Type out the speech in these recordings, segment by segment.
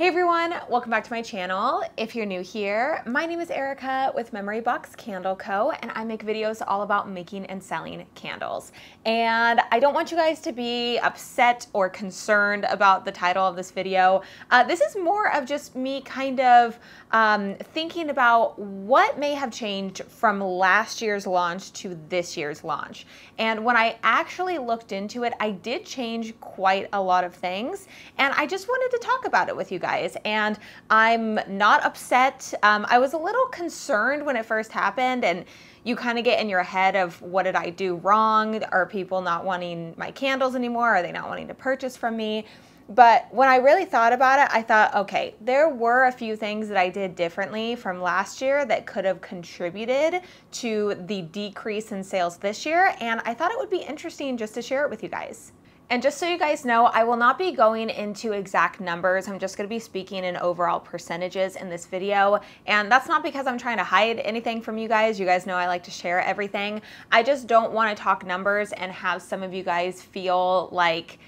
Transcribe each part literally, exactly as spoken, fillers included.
Hey everyone, welcome back to my channel. If you're new here, my name is Erica with Memory Box Candle Co, and I make videos all about making and selling candles. And I don't want you guys to be upset or concerned about the title of this video. Uh, this is more of just me kind of um, thinking about what may have changed from last year's launch to this year's launch. And when I actually looked into it, I did change quite a lot of things, and I just wanted to talk about it with you guys. Guys, and I'm not upset. Um, I was a little concerned when it first happened, and you kind of get in your head of, what did I do wrong? Are people not wanting my candles anymore? Are they not wanting to purchase from me? But when I really thought about it, I thought, okay, there were a few things that I did differently from last year that could have contributed to the decrease in sales this year, and I thought it would be interesting just to share it with you guys. And just so you guys know, I will not be going into exact numbers. I'm just gonna be speaking in overall percentages in this video. And that's not because I'm trying to hide anything from you guys. You guys know I like to share everything. I just don't wanna talk numbers and have some of you guys feel like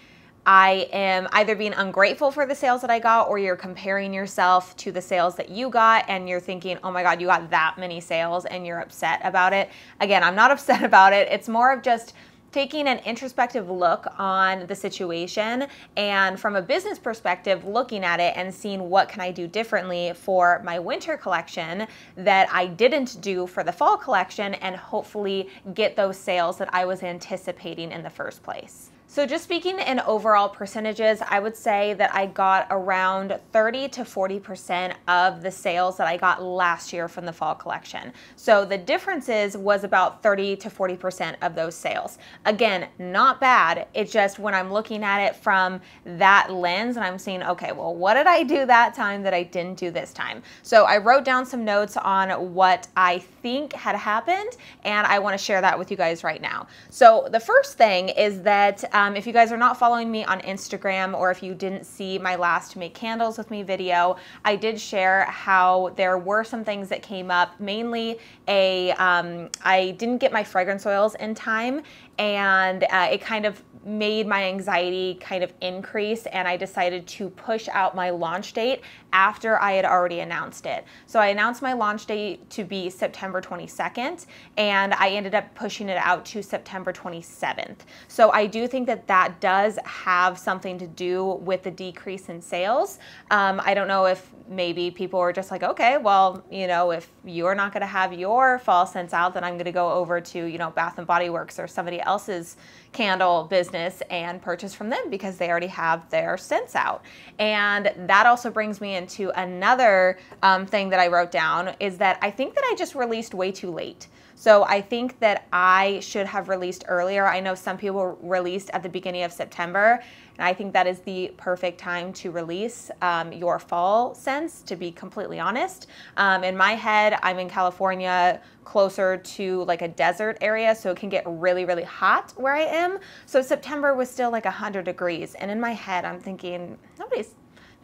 I am either being ungrateful for the sales that I got, or you're comparing yourself to the sales that you got and you're thinking, oh my God, you got that many sales and you're upset about it. Again, I'm not upset about it. It's more of just taking an introspective look on the situation, and from a business perspective, looking at it and seeing what can I do differently for my winter collection that I didn't do for the fall collection, and hopefully get those sales that I was anticipating in the first place. So just speaking in overall percentages, I would say that I got around thirty to forty percent of the sales that I got last year from the fall collection. So the differences was about thirty to forty percent of those sales. Again, not bad. It's just when I'm looking at it from that lens and I'm seeing, okay, well, what did I do that time that I didn't do this time? So I wrote down some notes on what I think had happened, and I want to share that with you guys right now. So the first thing is that um, Um, if you guys are not following me on Instagram, or if you didn't see my last Make Candles With Me video, I did share how there were some things that came up. Mainly, a um, I didn't get my fragrance oils in time, and uh, it kind of made my anxiety kind of increase, and I decided to push out my launch date after I had already announced it. So I announced my launch date to be September twenty-second, and I ended up pushing it out to September twenty-seventh. So I do think that that does have something to do with the decrease in sales. Um, I don't know if maybe people are just like, okay, well, you know, if you're not gonna have your fall scents out, then I'm gonna go over to, you know, Bath and Body Works or somebody else's candle business and purchase from them because they already have their scents out. And that also brings me into another um, thing that I wrote down, is that I think that I just released way too late. So I think that I should have released earlier. I know some people released at the beginning of September, and I think that is the perfect time to release um, your fall scents, to be completely honest. Um, in my head, I'm in California, closer to like a desert area, so it can get really, really hot where I am. So September was still like one hundred degrees, and in my head, I'm thinking, nobody's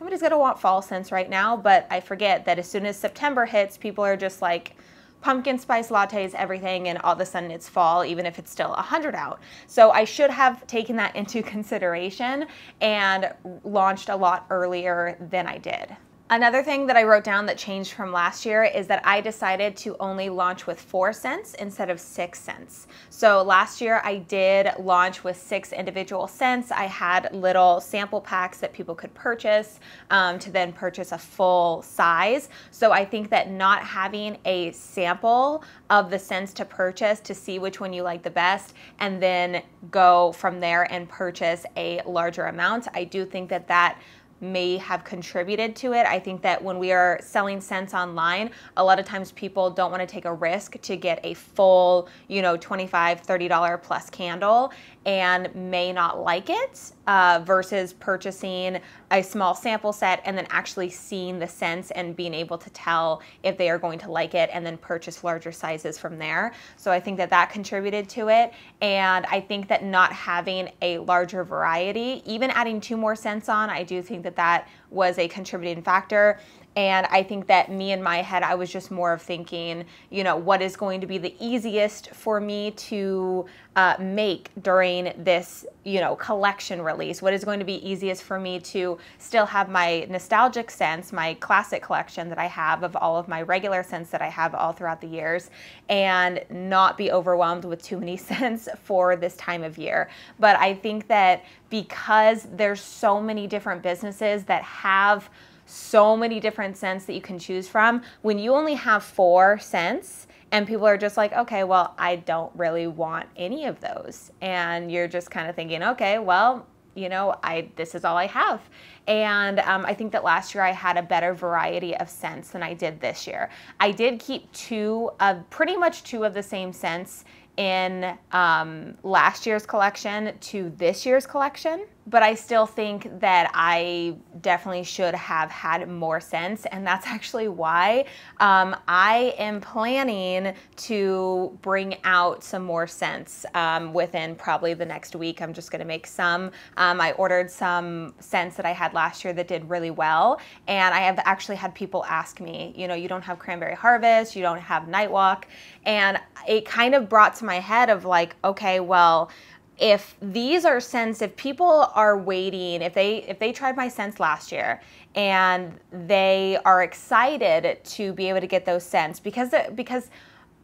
nobody's gonna want fall scents right now, but I forget that as soon as September hits, people are just like, pumpkin spice lattes, everything, and all of a sudden it's fall, even if it's still one hundred out. So I should have taken that into consideration and launched a lot earlier than I did. Another thing that I wrote down that changed from last year is that I decided to only launch with four scents instead of six scents. So last year I did launch with six individual scents. I had little sample packs that people could purchase um, to then purchase a full size. So I think that not having a sample of the scents to purchase to see which one you like the best and then go from there and purchase a larger amount, I do think that that may have contributed to it. I think that when we are selling scents online, a lot of times people don't want to take a risk to get a full, you know, twenty-five, thirty dollar plus candle and may not like it uh, versus purchasing a small sample set and then actually seeing the scents and being able to tell if they are going to like it and then purchase larger sizes from there. So I think that that contributed to it. And I think that not having a larger variety, even adding two more scents on, I do think that that was a contributing factor. And I think that me in my head, I was just more of thinking, you know, what is going to be the easiest for me to uh, make during this, you know, collection release? What is going to be easiest for me to still have my nostalgic scents, my classic collection that I have of all of my regular scents that I have all throughout the years, and not be overwhelmed with too many scents for this time of year. But I think that because there's so many different businesses that have so many different scents that you can choose from, when you only have four scents and people are just like, okay, well, I don't really want any of those, and you're just kind of thinking, okay, well, you know, I this is all I have. And um, I think that last year I had a better variety of scents than I did this year. I did keep two of pretty much two of the same scents in um, last year's collection to this year's collection, but I still think that I definitely should have had more scents, and that's actually why um, I am planning to bring out some more scents um, within probably the next week. I'm just gonna make some. Um, I ordered some scents that I had last year that did really well, and I have actually had people ask me, you know, you don't have Cranberry Harvest, you don't have Nightwalk, and it kind of brought to my head of like, okay, well, if these are scents, if people are waiting, if they if they tried my scents last year and they are excited to be able to get those scents, because because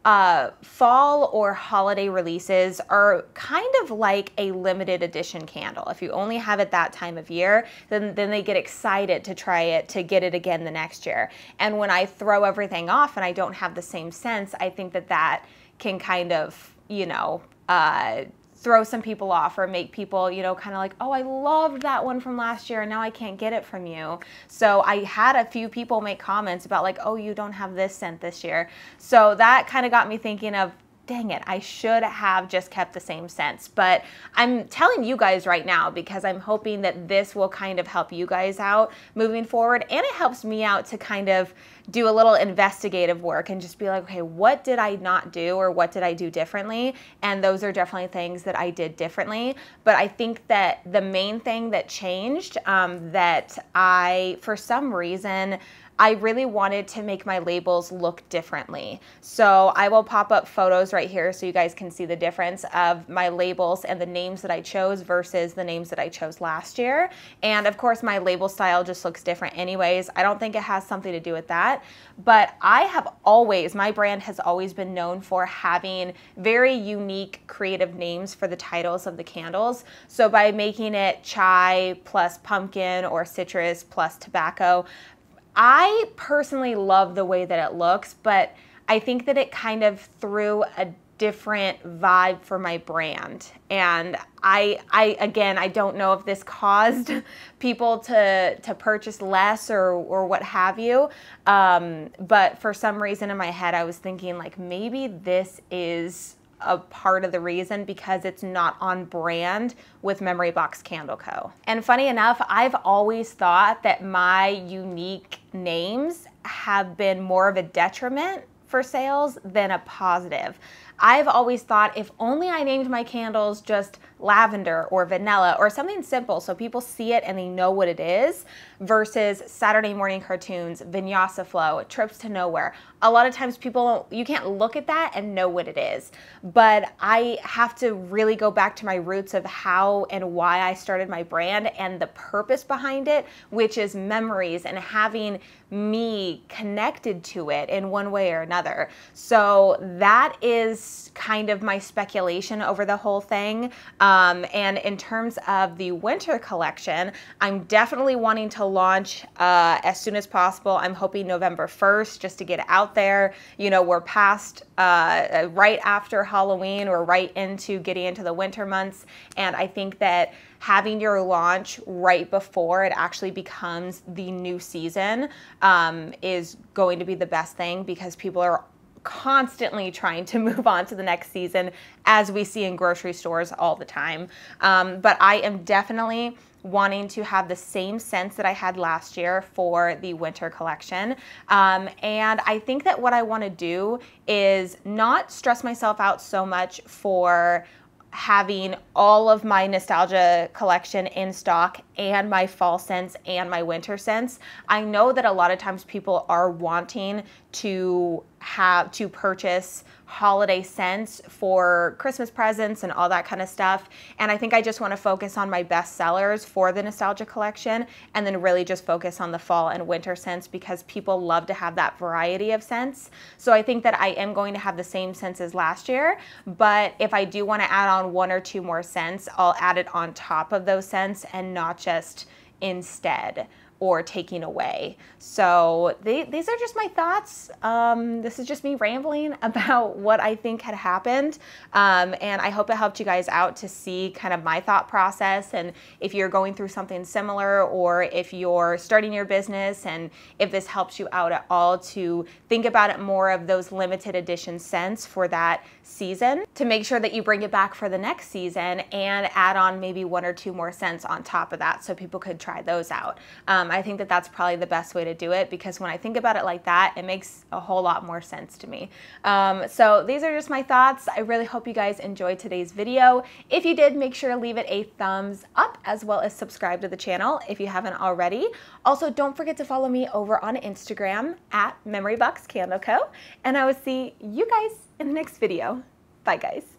uh, fall or holiday releases are kind of like a limited edition candle. If you only have it that time of year, then then they get excited to try it, to get it again the next year. And when I throw everything off and I don't have the same scents, I think that that can kind of, you know, uh, throw some people off or make people, you know, kind of like, oh, I loved that one from last year and now I can't get it from you. So I had a few people make comments about like, oh, you don't have this scent this year. So that kind of got me thinking of, dang it, I should have just kept the same scents. But I'm telling you guys right now because I'm hoping that this will kind of help you guys out moving forward, and it helps me out to kind of do a little investigative work and just be like, okay, what did I not do or what did I do differently? And those are definitely things that I did differently. But I think that the main thing that changed, um, that I, for some reason, I really wanted to make my labels look differently. So I will pop up photos right here so you guys can see the difference of my labels and the names that I chose versus the names that I chose last year. And of course my label style just looks different anyways. I don't think it has something to do with that, but I have always, my brand has always been known for having very unique creative names for the titles of the candles. So by making it chai plus pumpkin or citrus plus tobacco, I personally love the way that it looks, but I think that it kind of threw a different vibe for my brand. And I, I again, I don't know if this caused people to, to purchase less or, or what have you, um, but for some reason in my head, I was thinking like maybe this is a part of the reason, because it's not on brand with Memory Box Candle Co. And funny enough, I've always thought that my unique names have been more of a detriment for sales than a positive. I've always thought if only I named my candles just lavender or vanilla or something simple so people see it and they know what it is, versus Saturday Morning Cartoons, Vinyasa Flow, Trips to Nowhere. A lot of times people, you can't look at that and know what it is. But I have to really go back to my roots of how and why I started my brand and the purpose behind it, which is memories and having me connected to it in one way or another. So that is kind of my speculation over the whole thing. Um, and in terms of the winter collection, I'm definitely wanting to launch uh, as soon as possible. I'm hoping November first, just to get out there. You know, we're past uh, right after Halloween, we're right into getting into the winter months, and I think that having your launch right before it actually becomes the new season um, is going to be the best thing, because people are constantly trying to move on to the next season, as we see in grocery stores all the time. Um, but I am definitely wanting to have the same scents that I had last year for the winter collection. Um, and I think that what I want to do is not stress myself out so much for having all of my nostalgia collection in stock and my fall scents and my winter scents. I know that a lot of times people are wanting to have to purchase holiday scents for Christmas presents and all that kind of stuff. And I think I just want to focus on my best sellers for the nostalgia collection, and then really just focus on the fall and winter scents, because people love to have that variety of scents. So I think that I am going to have the same scents as last year, but if I do want to add on one or two more scents, I'll add it on top of those scents and not just instead or taking away. So they, these are just my thoughts. Um, this is just me rambling about what I think had happened. Um, and I hope it helped you guys out to see kind of my thought process. And if you're going through something similar, or if you're starting your business, and if this helps you out at all to think about it more of those limited edition scents for that season, to make sure that you bring it back for the next season and add on maybe one or two more scents on top of that so people could try those out. Um, I think that that's probably the best way to do it, because when I think about it like that, it makes a whole lot more sense to me. Um, so these are just my thoughts. I really hope you guys enjoyed today's video. If you did, make sure to leave it a thumbs up, as well as subscribe to the channel if you haven't already. Also, don't forget to follow me over on Instagram at Memory Box Candle Co. And I will see you guys in the next video. Bye, guys.